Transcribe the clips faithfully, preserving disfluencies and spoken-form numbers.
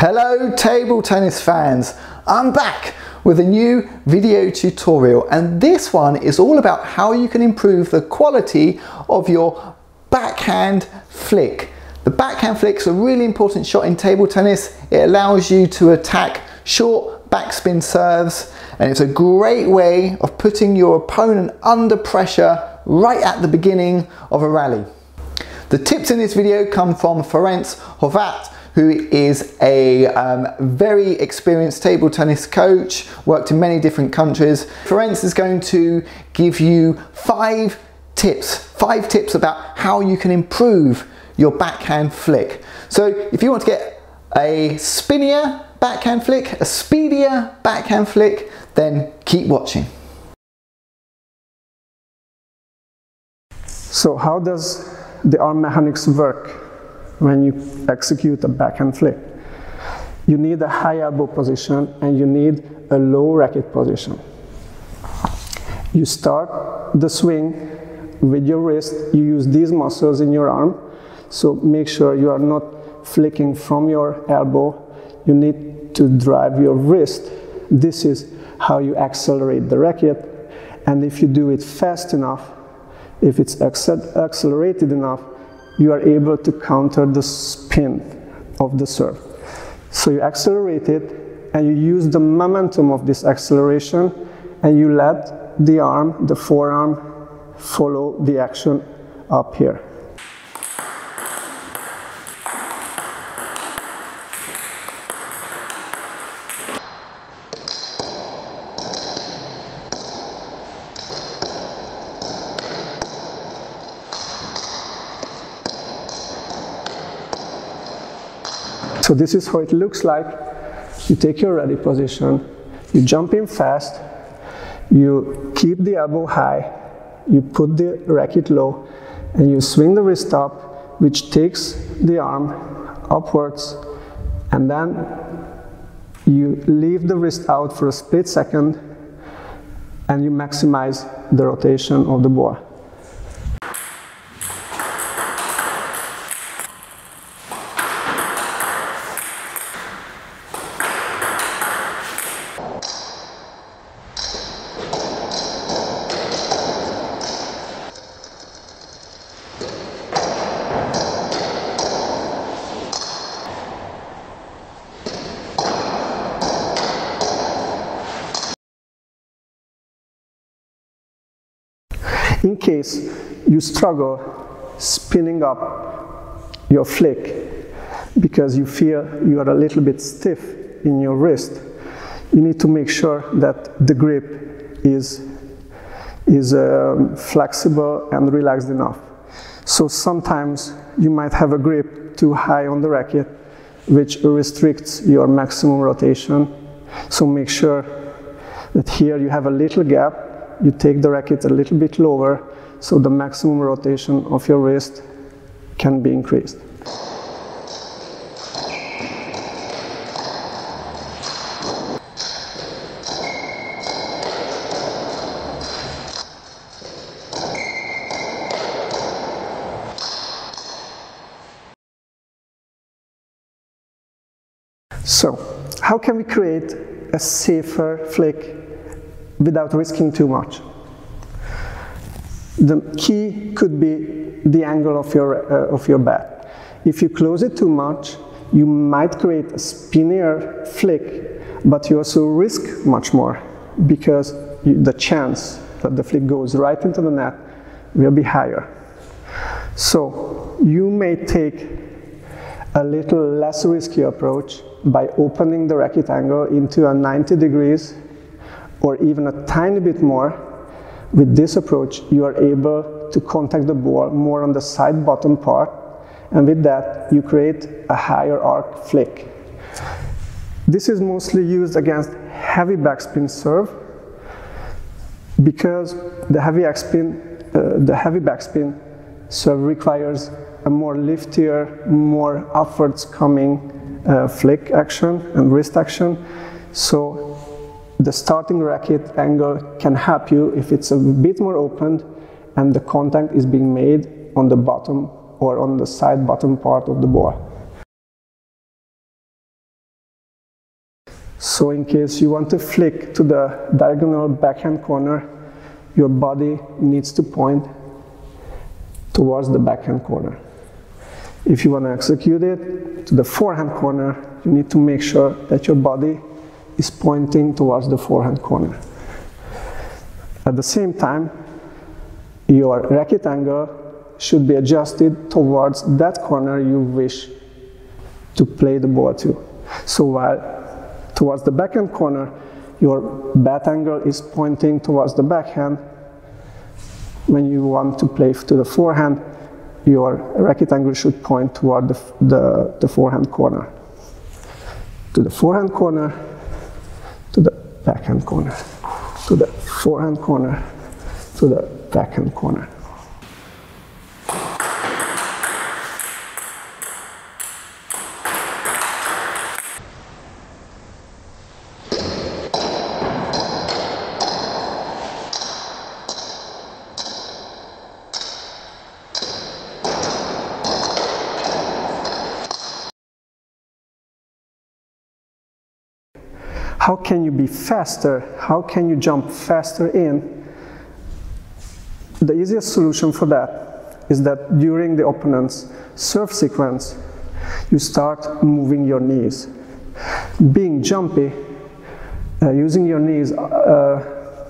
Hello table tennis fans, I'm back with a new video tutorial, and this one is all about how you can improve the quality of your backhand flick. The backhand flick is a really important shot in table tennis. It allows you to attack short backspin serves, and it's a great way of putting your opponent under pressure right at the beginning of a rally. The tips in this video come from Ferenc Horvath, who is a um, very experienced table tennis coach, worked in many different countries. Ferenc is going to give you five tips, five tips about how you can improve your backhand flick. So if you want to get a spinnier backhand flick, a speedier backhand flick, then keep watching. So how does the arm mechanics work when you execute a backhand flick? You need a high elbow position and you need a low racket position. You start the swing with your wrist, you use these muscles in your arm, so make sure you are not flicking from your elbow, you need to drive your wrist. This is how you accelerate the racket, and if you do it fast enough, if it's accelerated enough, you are able to counter the spin of the serve. So you accelerate it and you use the momentum of this acceleration and you let the arm, the forearm, follow the action up here. So this is how it looks like. You take your ready position, you jump in fast, you keep the elbow high, you put the racket low, and you swing the wrist up, which takes the arm upwards, and then you leave the wrist out for a split second, and you maximize the rotation of the ball. In case you struggle spinning up your flick because you feel you are a little bit stiff in your wrist, you need to make sure that the grip is, is um, flexible and relaxed enough. So sometimes you might have a grip too high on the racket, which restricts your maximum rotation. So make sure that here you have a little gap. You take the racket a little bit lower, so the maximum rotation of your wrist can be increased. So, how can we create a safer flick without risking too much? The key could be the angle of your, uh, of your bat. If you close it too much, you might create a spinnier flick, but you also risk much more because you, the chance that the flick goes right into the net will be higher. So you may take a little less risky approach by opening the racket angle into a ninety degrees or even a tiny bit more. With this approach, you are able to contact the ball more on the side bottom part, and with that, you create a higher arc flick. This is mostly used against heavy backspin serve, because the heavy backspin, uh, the heavy backspin serve requires a more liftier, more upwards coming uh, flick action and wrist action. So the starting racket angle can help you if it's a bit more opened and the contact is being made on the bottom or on the side bottom part of the ball. So in case you want to flick to the diagonal backhand corner, your body needs to point towards the backhand corner. If you want to execute it to the forehand corner, you need to make sure that your body is pointing towards the forehand corner. At the same time, your racket angle should be adjusted towards that corner you wish to play the ball to. So while towards the backhand corner, your bat angle is pointing towards the backhand. When you want to play to the forehand, your racket angle should point toward the, the, the forehand corner. To the forehand corner, to the backhand corner, to the forehand corner, to the backhand corner. How can you be faster? How can you jump faster in? The easiest solution for that is that during the opponent's serve sequence, you start moving your knees. Being jumpy, uh, using your knees uh,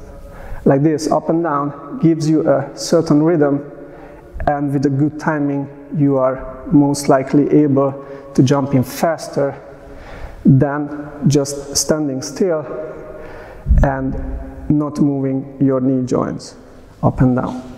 like this, up and down, gives you a certain rhythm, and with a good timing, you are most likely able to jump in faster than just standing still and not moving your knee joints up and down.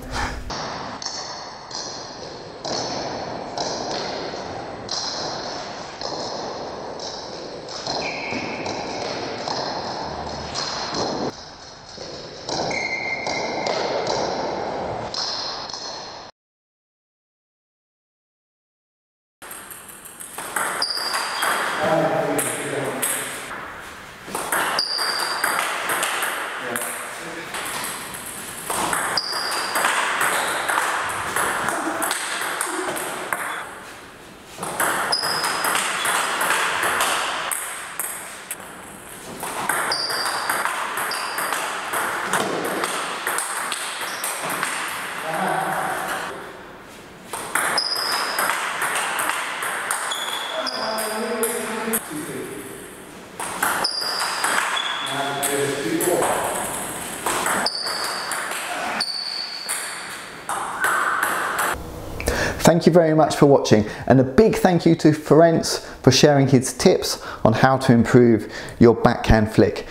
Thank you very much for watching, and a big thank you to Ferenc for sharing his tips on how to improve your backhand flick.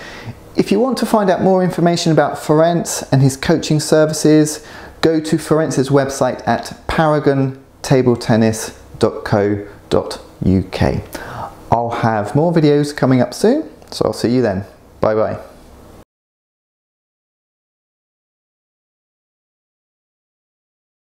If you want to find out more information about Ferenc and his coaching services, go to Ferenc's website at paragon table tennis dot co dot U K. I'll have more videos coming up soon, so I'll see you then. Bye bye.